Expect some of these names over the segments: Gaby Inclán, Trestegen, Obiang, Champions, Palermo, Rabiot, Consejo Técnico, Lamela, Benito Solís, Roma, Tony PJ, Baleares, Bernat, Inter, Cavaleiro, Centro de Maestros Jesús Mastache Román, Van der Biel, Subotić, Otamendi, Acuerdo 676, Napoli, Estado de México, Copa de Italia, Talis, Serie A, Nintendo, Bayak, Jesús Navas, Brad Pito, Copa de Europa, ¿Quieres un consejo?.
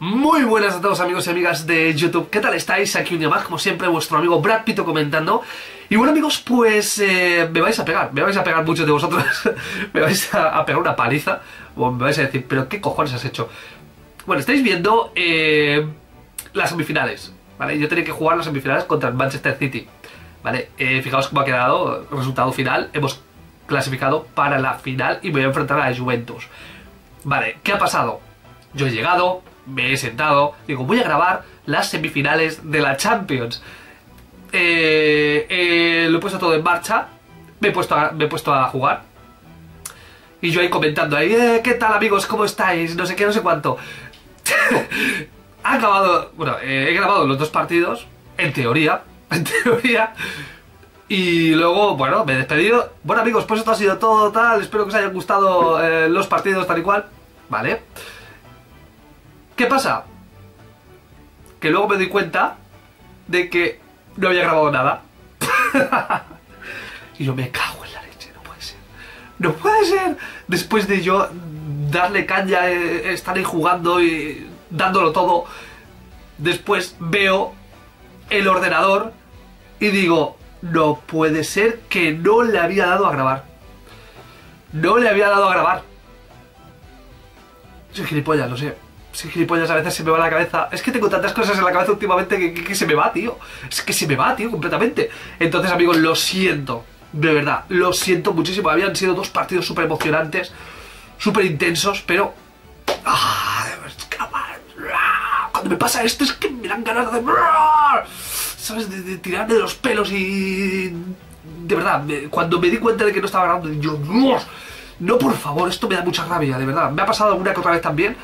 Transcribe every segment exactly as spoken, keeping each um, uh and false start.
Muy buenas a todos, amigos y amigas de YouTube. ¿Qué tal estáis? Aquí un día más, como siempre, vuestro amigo Brad Pito comentando. Y bueno, amigos, pues eh, me vais a pegar, me vais a pegar muchos de vosotros. Me vais a, a pegar una paliza. O me vais a decir, pero ¿qué cojones has hecho? Bueno, estáis viendo eh, las semifinales, ¿vale? Yo tenía que jugar las semifinales contra el Manchester City, ¿vale? Eh, fijaos cómo ha quedado el resultado final. Hemos clasificado para la final y me voy a enfrentar a la Juventus. Vale, ¿qué ha pasado? Yo he llegado, me he sentado, digo, voy a grabar las semifinales de la Champions. Eh, eh, lo he puesto todo en marcha, me he puesto a, me he puesto a jugar. Y yo ahí comentando, ahí, eh, ¿qué tal, amigos? ¿Cómo estáis? No sé qué, no sé cuánto. Ha acabado, bueno, eh, he grabado los dos partidos, en teoría, en teoría. Y luego, bueno, me he despedido. Bueno, amigos, pues esto ha sido todo, tal. Espero que os hayan gustado eh, los partidos, tal y cual. Vale. ¿Qué pasa? Que luego me doy cuenta de que no había grabado nada. Y yo me cago en la leche, no puede ser. ¡No puede ser! Después de yo darle caña, eh, estar ahí jugando y dándolo todo, después veo el ordenador y digo, no puede ser que no le había dado a grabar. No le había dado a grabar. Soy gilipollas, lo sé. Sí, gilipollas, a veces se me va la cabeza. Es que tengo tantas cosas en la cabeza últimamente que, que, que se me va, tío. Es que se me va, tío, completamente. Entonces, amigos, lo siento. De verdad, lo siento muchísimo. Habían sido dos partidos súper emocionantes, súper intensos, pero... ¡Ah! Cuando me pasa esto es que me dan ganas de... ¿Sabes? De, de tirarme de los pelos y... De verdad, me, cuando me di cuenta de que no estaba grabando, yo... ¡Dios! No, por favor, esto me da mucha rabia, de verdad. Me ha pasado alguna que otra vez también.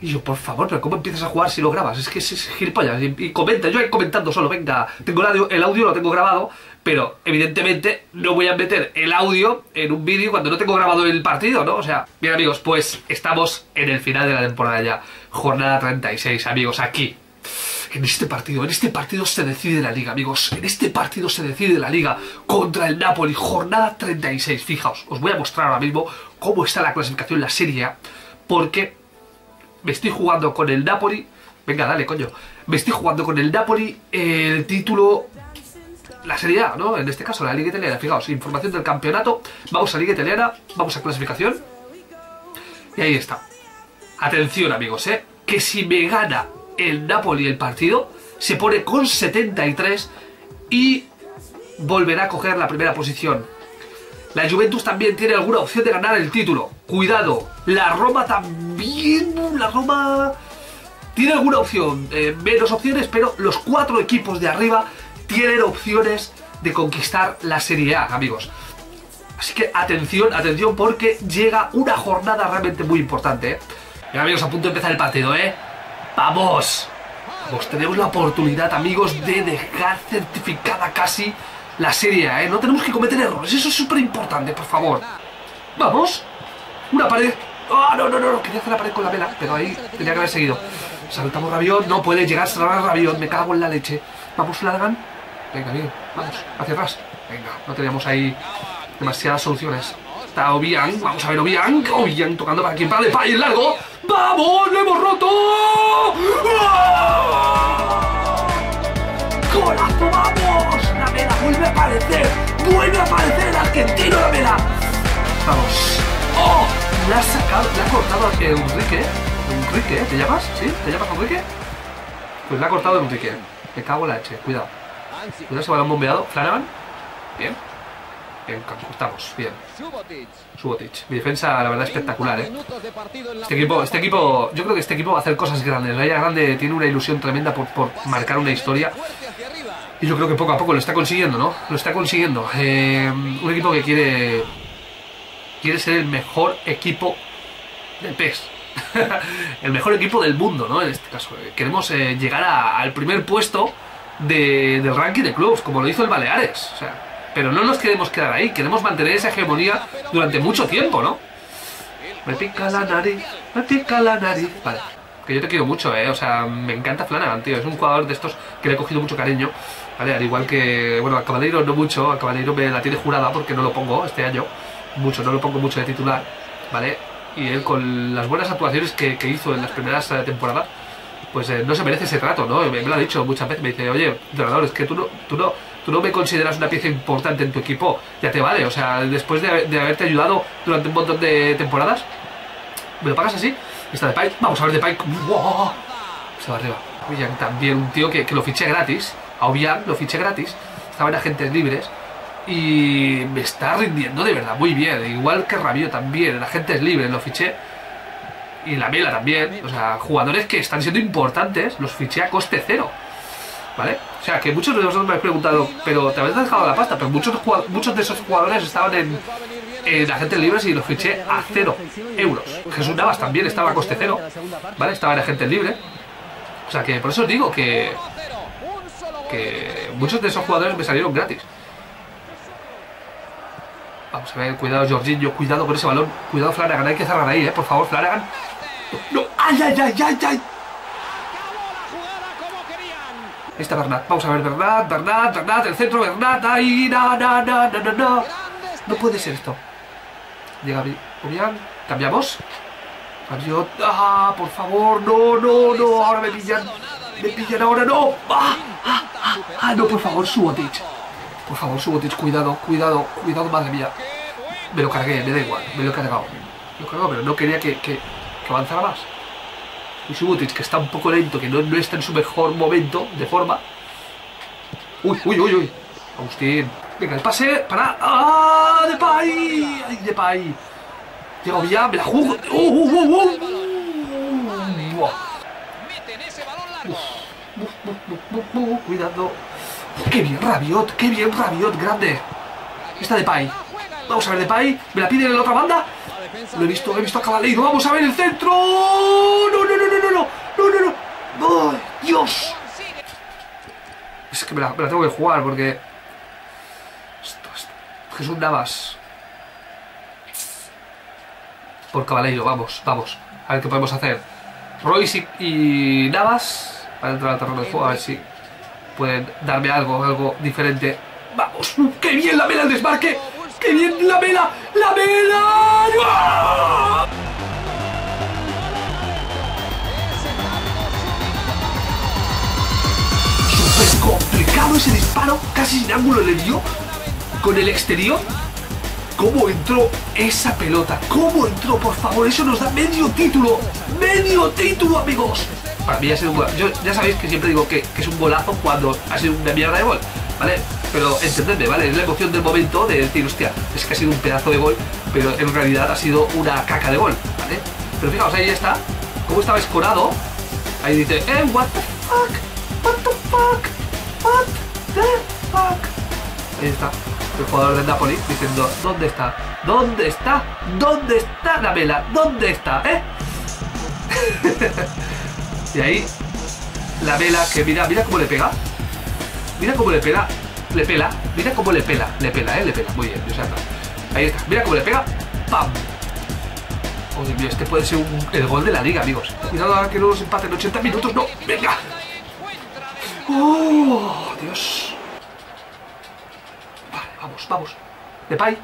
Y yo, por favor, ¿pero cómo empiezas a jugar si lo grabas? Es que es, es gilipollas. Y, y comenta, yo ahí comentando solo, venga. Tengo el audio, el audio lo tengo grabado, pero evidentemente no voy a meter el audio en un vídeo cuando no tengo grabado el partido, ¿no? O sea, bien, amigos, pues estamos en el final de la temporada ya. Jornada treinta y seis, amigos, aquí. En este partido, en este partido se decide la Liga, amigos. En este partido se decide la Liga contra el Napoli. Jornada treinta y seis, fijaos. Os voy a mostrar ahora mismo cómo está la clasificación, la Serie A, porque... me estoy jugando con el Napoli. Venga, dale, coño. Me estoy jugando con el Napoli el título... La Serie A, ¿no? En este caso, la Liga Italiana. Fijaos, información del campeonato. Vamos a Liga Italiana. Vamos a clasificación. Y ahí está. Atención, amigos, ¿eh? Que si me gana el Napoli el partido, se pone con setenta y tres y volverá a coger la primera posición. La Juventus también tiene alguna opción de ganar el título. Cuidado. La Roma también... La Roma... tiene alguna opción. Eh, menos opciones, pero los cuatro equipos de arriba tienen opciones de conquistar la Serie A, amigos. Así que atención, atención, porque llega una jornada realmente muy importante, ¿eh? Mira, amigos, a punto de empezar el partido, ¿eh? ¡Vamos! Vamos, tenemos la oportunidad, amigos, de dejar certificada casi... la Serie A, ¿eh? No tenemos que cometer errores. Eso es súper importante, por favor. Vamos. Una pared. ¡Ah, oh, no, no, no! Quería hacer la pared con Lamela, pero ahí tenía que haber seguido. Saltamos Rabiot. No puede llegar a Rabiot. Me cago en la leche. Vamos, Flanagan. Venga, bien. Vamos. Hacia atrás. Venga. No teníamos ahí demasiadas soluciones. Está Obiang. Vamos a ver Obiang. Obiang tocando para aquí. Para Depay, el largo. ¡Vamos! ¡Lo hemos roto! ¡Golazo! ¡Vamos! Lamela vuelve a aparecer, vuelve a aparecer el argentino Lamela. Vamos. Oh, le ha sacado, le ha cortado a eh, Enrique. Enrique, ¿te llamas? ¿Sí? ¿Te llamas Enrique? Pues le ha cortado a Enrique. Me cago en la H, cuidado. Cuidado, se va a dar un bombeado. Flanagan. Bien. Bien, cortamos. Bien. Subotić. Mi defensa, la verdad, espectacular, ¿eh? Este equipo, este equipo, yo creo que este equipo va a hacer cosas grandes. Valle Grande tiene una ilusión tremenda por, por marcar una historia. Y yo creo que poco a poco lo está consiguiendo, ¿no? Lo está consiguiendo. Eh, un equipo que quiere quiere ser el mejor equipo del P E S. El mejor equipo del mundo, ¿no? En este caso. Queremos eh, llegar a, al primer puesto de, del ranking de clubs, como lo hizo el Baleares. O sea, pero no nos queremos quedar ahí. Queremos mantener esa hegemonía durante mucho tiempo, ¿no? Me pica la nariz, me pica la nariz. Vale. Que yo te quiero mucho, ¿eh? O sea, me encanta Flanagan, tío. Es un jugador de estos que le he cogido mucho cariño, ¿vale? Al igual que... bueno, a Cavaleiro no mucho. A Cavaleiro me la tiene jurada porque no lo pongo este año. Mucho, no lo pongo mucho de titular, ¿vale? Y él con las buenas actuaciones que, que hizo en las primeras temporadas, pues eh, no se merece ese trato, ¿no? Me, me lo ha dicho muchas veces, me dice, oye, entrenador, es que tú no, tú no, tú no me consideras una pieza importante en tu equipo, ya te vale, o sea, después de, de haberte ayudado durante un montón de temporadas, ¿me lo pagas así? Está Depay, vamos a ver Depay, ¡wow! Se va arriba. Obiang también, un tío que, que lo fiché gratis, a Obiang lo fiché gratis, estaba en agentes libres y me está rindiendo de verdad muy bien, igual que Rabiot también, en agentes libres lo fiché. Y Lamela también, o sea, jugadores que están siendo importantes, los fiché a coste cero, ¿vale? O sea, que muchos de vosotros me habéis preguntado, pero te habéis dejado la pasta, pero muchos, muchos de esos jugadores estaban en, en agentes libres y los fiché a cero euros. Jesús Navas también estaba a coste cero, ¿vale? Estaba en agentes libres. O sea, que por eso os digo que, que muchos de esos jugadores me salieron gratis. Vamos a ver, cuidado Jorginho, cuidado con ese balón, cuidado Flanagan, hay que cerrar ahí, eh, por favor, Flanagan. No, ay, ay, ay, ay, ay. Ahí está Bernat, vamos a ver, Bernat, Bernat, Bernat, el centro, Bernat, ahí, no, no, no, no, no, no. No puede ser esto. Llega Obiang, cambiamos. Rabiot, ah, por favor, no, no, no, ahora me pillan, me pillan ahora, no. Ah, ah, ah, ah no, por favor, Subotić. Por favor, Subotić, cuidado, cuidado, cuidado, madre mía. Me lo cargué, me da igual, me lo he cargado. Me lo he cargado, pero no quería que, que, que avanzara más. Y Subotić, que está un poco lento, que no, no está en su mejor momento de forma. Uy, uy, uy, uy. Agustín. Venga, el pase para... ¡Ah! ¡Depay! ¡Ay, Depay! Llego ya, me la juego. ¡Uh, uh, uh, uh! ¡Buah! ¡Uf! ¡Uf! Cuidado. ¡Qué bien Rabiot! ¡Qué bien Rabiot! ¡Grande! Esta Depay. Vamos a ver Depay. Me la piden en la otra banda. Lo he visto, he visto a Cavaleiro. ¡Vamos a ver el centro! ¡No, no, no, no, no! ¡No, no, no! ¡Oh, Dios! Es que me la, me la tengo que jugar porque... Esto, esto. Jesús Navas. Por Cavaleiro. Vamos, vamos. A ver qué podemos hacer. Royce y, y Navas. Para entrar al terreno de juego. A ver si... pueden darme algo, algo diferente. ¡Vamos! ¡Qué bien Lamela el desmarque! ¡Qué bien Lamela! ¡Lamela! ¡Oh! Súper complicado ese disparo. Casi sin ángulo le dio. Con el exterior. ¿Cómo entró esa pelota? ¿Cómo entró? Por favor, eso nos da medio título. ¡Medio título, amigos! Para mí ha sido un golazo. Yo, ya sabéis que siempre digo que, que es un golazo cuando ha sido una mierda de gol, ¿vale? Pero entendedme, ¿vale? Es la emoción del momento de decir, hostia, es que ha sido un pedazo de gol, pero en realidad ha sido una caca de gol, ¿vale? Pero fijaos, ahí está, como estaba escorado, ahí dice, eh, what the fuck, what the fuck, what the fuck. Ahí está, el jugador del Napoli diciendo, ¿dónde está? ¿Dónde está? ¿Dónde está Lamela? ¿Dónde está? ¿Eh? Y ahí Lamela, que mira, mira cómo le pega. Mira cómo le pega. Le pela, mira cómo le pela. Le pela, eh, le pela, muy bien, o sea, ahí está, mira cómo le pega, ¡pam! Oh, Dios mío, este puede ser un, el gol de la liga, amigos. Cuidado ahora que no nos empaten ochenta minutos, no, venga. ¡Oh, Dios! Vale, vamos, vamos. Depay.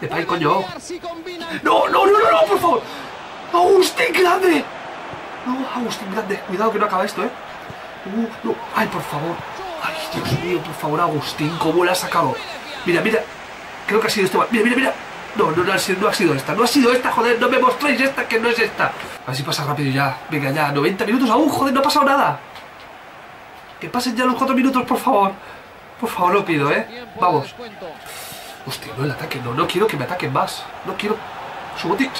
Depay, coño. No, no, no, no, no, por favor. ¡Agustín, grande! No, Agustín, grande. Cuidado que no acaba esto, ¿eh? Uh, no. Ay, por favor. Ay, Dios mío, por favor, Agustín. ¿Cómo la ha sacado? Mira, mira. Creo que ha sido este mal. Mira, mira, mira. No, no, no ha sido, no ha sido esta. No ha sido esta, joder. No me mostréis esta, que no es esta. Así pasa rápido ya. Venga, ya. noventa minutos aún, joder. No ha pasado nada. Que pasen ya los cuatro minutos, por favor. Por favor, lo pido, ¿eh? Vamos. Hostia, no el ataque. No, no quiero que me ataquen más. No quiero... Subotić.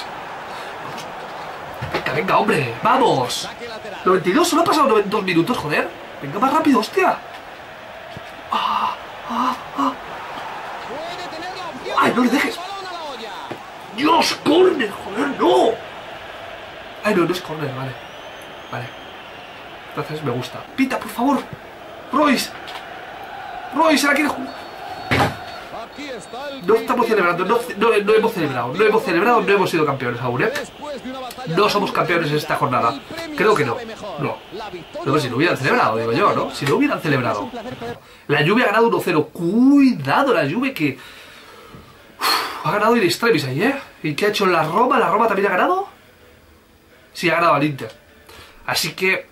Venga, venga, hombre, vamos. noventa y dos, solo ha pasado noventa y dos minutos, joder. Venga, más rápido, hostia. Ah, ah, ah. Ay, no le dejes. Dios, córner, joder, no. Ay, no, no es córner, vale. Vale. Entonces me gusta. Pita, por favor. Royce. Royce, ¿la quiere jugar? No estamos celebrando, no, no, no hemos celebrado, no hemos celebrado, no hemos sido campeones aún, ¿eh? No somos campeones en esta jornada. Creo que no, no. No, si no hubieran celebrado, digo yo, ¿no? Si no hubieran celebrado. La Juve ha ganado uno cero. Cuidado, la Juve que... Uf, ha ganado in extremis ahí, ¿eh? ¿Y qué ha hecho la Roma? ¿La Roma también ha ganado? Sí, ha ganado al Inter. Así que...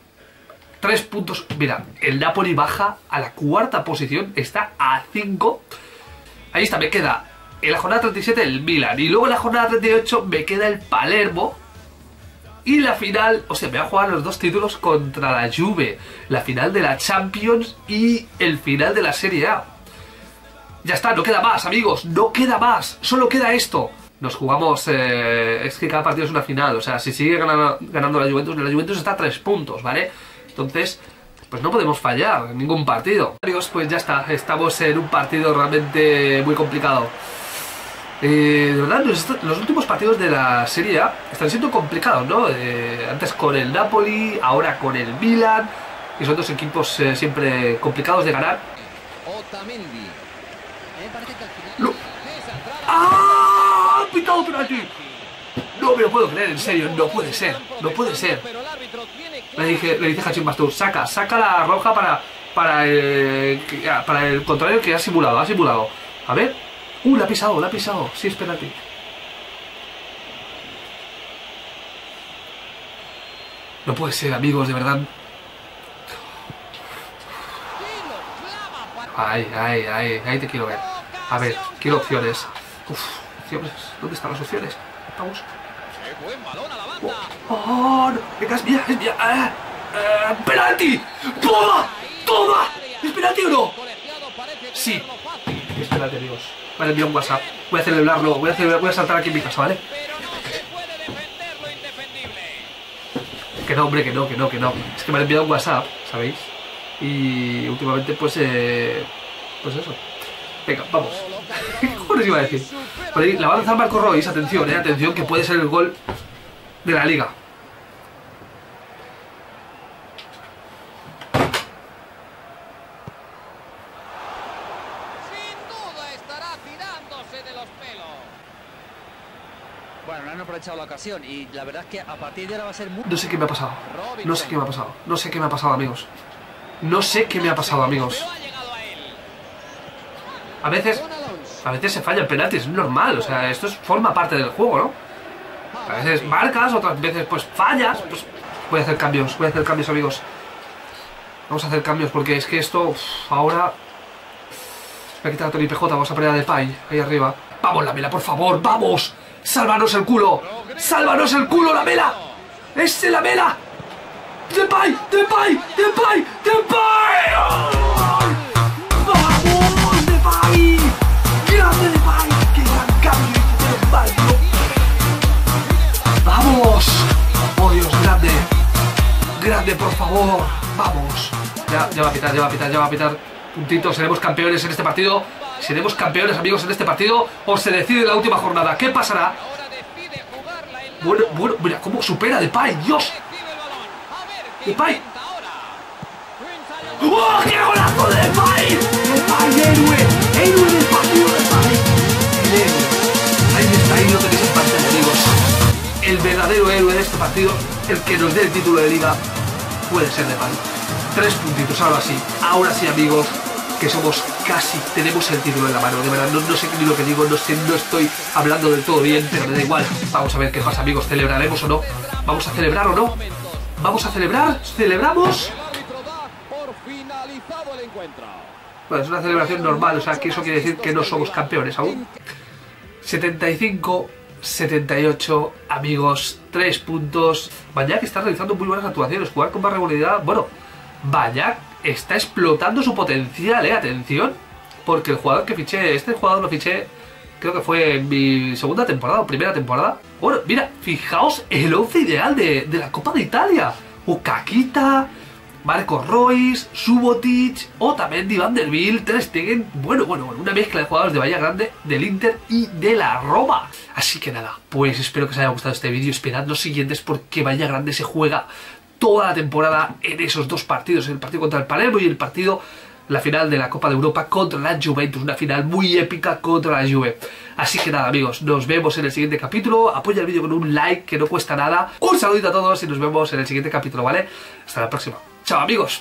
Tres puntos. Mira, el Napoli baja a la cuarta posición. Está a cinco. Ahí está, me queda en la jornada treinta y siete el Milan. Y luego en la jornada treinta y ocho me queda el Palermo. Y la final, o sea, me va a jugar los dos títulos contra la Juve. La final de la Champions y el final de la Serie A. Ya está, no queda más, amigos. No queda más. Solo queda esto. Nos jugamos... Eh, es que cada partido es una final. O sea, si sigue ganando, ganando la Juventus... La Juventus está a tres puntos, ¿vale? Entonces, pues no podemos fallar en ningún partido. Amigos, pues ya está. Estamos en un partido realmente muy complicado. Eh, de verdad, los, los últimos partidos de la Serie A están siendo complicados, ¿no? Eh, antes con el Napoli, ahora con el Milan. Y son dos equipos eh, siempre complicados de ganar. No. ¡Ah! ¡Han pitado penalti! No me lo puedo creer, en serio, no puede ser, no puede ser. Le dije, le dije a Hachim Bastur, saca, saca la roja para, para, el, para el contrario que ha simulado, ha simulado. A ver, uh, la ha pisado, la ha pisado, sí, espérate. No puede ser, amigos, de verdad. Ay, ay, ay, ahí te quiero ver. A ver, quiero opciones. Uf, opciones, ¿dónde están las opciones? Vamos. ¡Oh! ¡Venga, es mía! ¡Es mía! ¡Ah! ¡Ah! ¡Penalti! ¡Toma! ¡Toma! ¿Es penalti o no? Sí. Es penalti, amigos. Vale, envío un WhatsApp. Voy a celebrarlo. Voy a, celebrar, voy a saltar aquí en mi casa, ¿vale? Que no, hombre, que no, que no, que no. Es que me han enviado un WhatsApp, ¿sabéis? Y últimamente, pues, eh, pues eso. Venga, vamos. ¿Cómo les iba a decir? Por ahí, la va a lanzar Marco Royce, atención, eh, atención, que puede ser el gol de la liga. Sin duda estará tirándose de los pelos. Bueno, no han aprovechado la ocasión y la verdad es que a partir de ahora va a ser muy... No sé qué me ha pasado. No sé qué me ha pasado. No sé qué me ha pasado, amigos. No sé qué me ha pasado, amigos. A veces, a veces se fallan penaltis, es normal, o sea, esto es, forma parte del juego, ¿no? A veces marcas, otras veces pues fallas, pues... Voy a hacer cambios, voy a hacer cambios, amigos. Vamos a hacer cambios, porque es que esto, uf, ahora... Voy a quitar a Tony P J, vamos a poner a Depay, ahí arriba. ¡Vamos, Lamela, por favor, vamos! ¡Sálvanos el culo! ¡Sálvanos el culo, Lamela! ¡Ese Lamela! ¡Depay, Depay, Depay, Depay! ¡Oh! ¡Oh, Dios, grande! ¡Grande, por favor! ¡Vamos! Ya, ya va a pitar, ya va a pitar, ya va a pitar. Puntito, seremos campeones en este partido. Seremos campeones, amigos, en este partido. O se decide la última jornada. ¿Qué pasará? Bueno, bueno, mira, cómo supera Depay, ¡Dios! ¡Depay! ¡Oh, qué golazo de Depay! ¡Depay, héroe! ¡Héroe del partido de Depay! Ahí está, ahí lo tenéis en pantalla, amigos. El verdadero héroe de este partido, el que nos dé el título de liga, puede ser Depay. Tres puntitos, ahora sí. Ahora sí, amigos, que somos casi, tenemos el título en la mano. De verdad, no, no sé ni lo que digo, no sé, no estoy hablando del todo bien, pero me da igual. Vamos a ver qué pasa, amigos, celebraremos o no. Vamos a celebrar o no. Vamos a celebrar, celebramos. Bueno, es una celebración normal, o sea, que eso quiere decir que no somos campeones aún. setenta y cinco setenta y ocho, amigos, tres puntos. Bayak está realizando muy buenas actuaciones, jugar con más regularidad. Bueno, Bayak está explotando su potencial, eh, atención, porque el jugador que fiché, este jugador lo fiché, creo que fue en mi segunda temporada o primera temporada. Bueno, mira, fijaos el once ideal de, de la Copa de Italia. Ukakita, Marco Royce, Subotić, Otamendi, Van der Biel, Trestegen. Bueno, bueno, bueno, una mezcla de jugadores de Valle Grande, del Inter y de la Roma. Así que nada, pues espero que os haya gustado este vídeo. Esperad los siguientes porque Valle Grande se juega toda la temporada en esos dos partidos. El partido contra el Palermo y el partido, la final de la Copa de Europa contra la Juventus. Una final muy épica contra la Juve. Así que nada, amigos, nos vemos en el siguiente capítulo. Apoya el vídeo con un like que no cuesta nada. Un saludito a todos y nos vemos en el siguiente capítulo, ¿vale? Hasta la próxima. Chao, amigos.